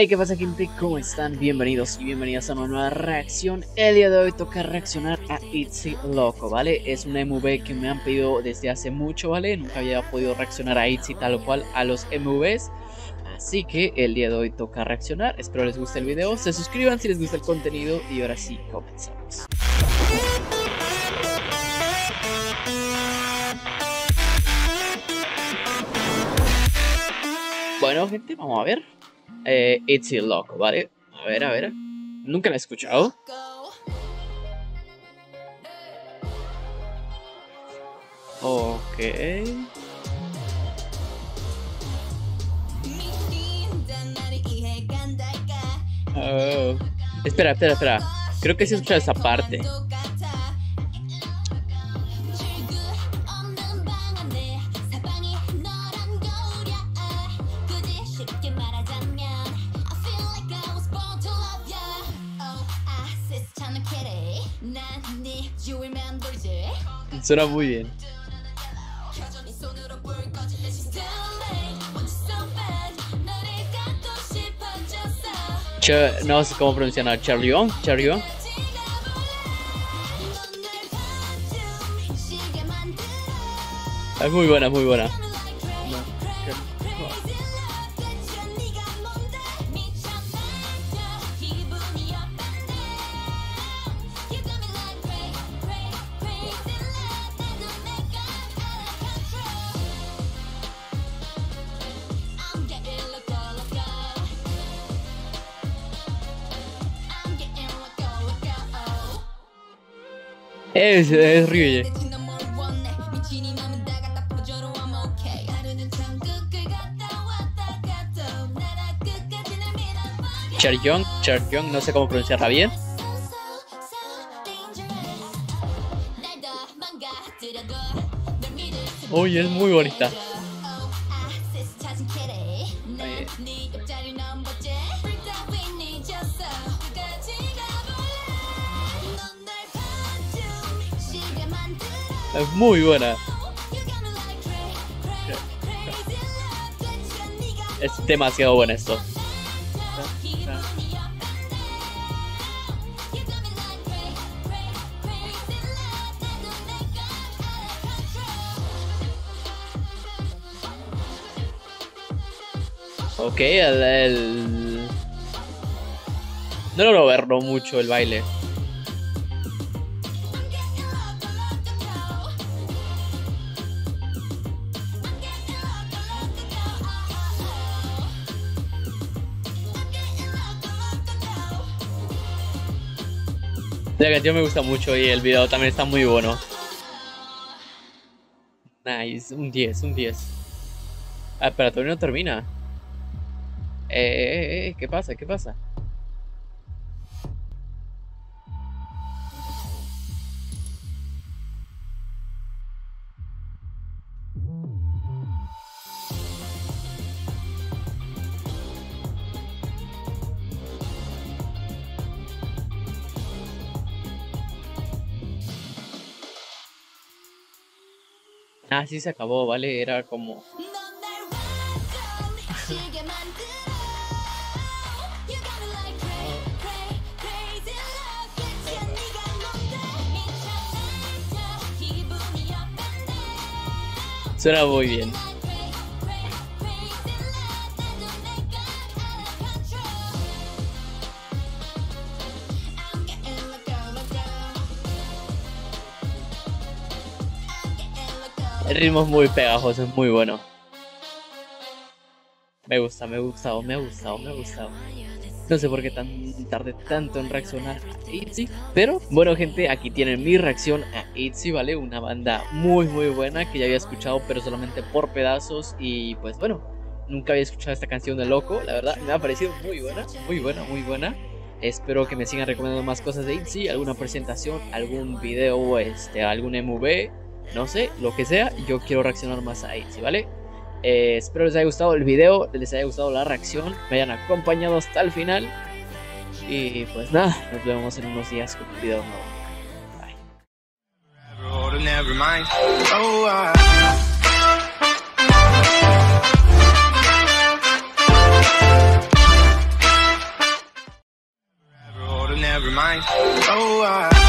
Hey, ¿qué pasa, gente? ¿Cómo están? Bienvenidos y bienvenidas a una nueva reacción. El día de hoy toca reaccionar a ITZY Loco, ¿vale? Es una MV que me han pedido desde hace mucho, ¿vale? Nunca había podido reaccionar a ITZY tal cual a los MVs. Así que el día de hoy toca reaccionar. Espero les guste el video, se suscriban si les gusta el contenido y ahora sí, comenzamos. Bueno, gente, vamos a ver. ITZY Loco, ¿vale? A ver. Nunca la he escuchado. Ok. Oh. Espera. Creo que sí he escuchado esa parte. Suena muy bien. No sé cómo pronunciar. Chaeryeong. Es muy buena. Es Ryujin. Chaeryeong, no sé cómo pronunciarla bien. Uy, es muy bonita. Es muy buena. Es demasiado bueno esto. Ok, no logro verlo mucho el baile. La canción me gusta mucho y el video también está muy bueno. Nice, un 10. Ah, pero todavía no termina. ¿Qué pasa? Ah, sí se acabó, ¿vale? Era como... Suena muy bien. El ritmo es muy pegajoso, es muy bueno. Me ha gustado. No sé por qué tardé tanto en reaccionar a ITZY. Pero bueno, gente, aquí tienen mi reacción a ITZY, ¿vale? Una banda muy buena que ya había escuchado, pero solamente por pedazos. Y pues bueno, nunca había escuchado esta canción de Loco. La verdad, me ha parecido muy buena. Espero que me sigan recomendando más cosas de ITZY. Alguna presentación, algún video, algún MV. No sé, lo que sea, yo quiero reaccionar más a ITZY, ¿vale? Espero les haya gustado el video, les haya gustado la reacción, me hayan acompañado hasta el final. Y pues nada, nos vemos en unos días con un video nuevo. Bye. never mind. Oh,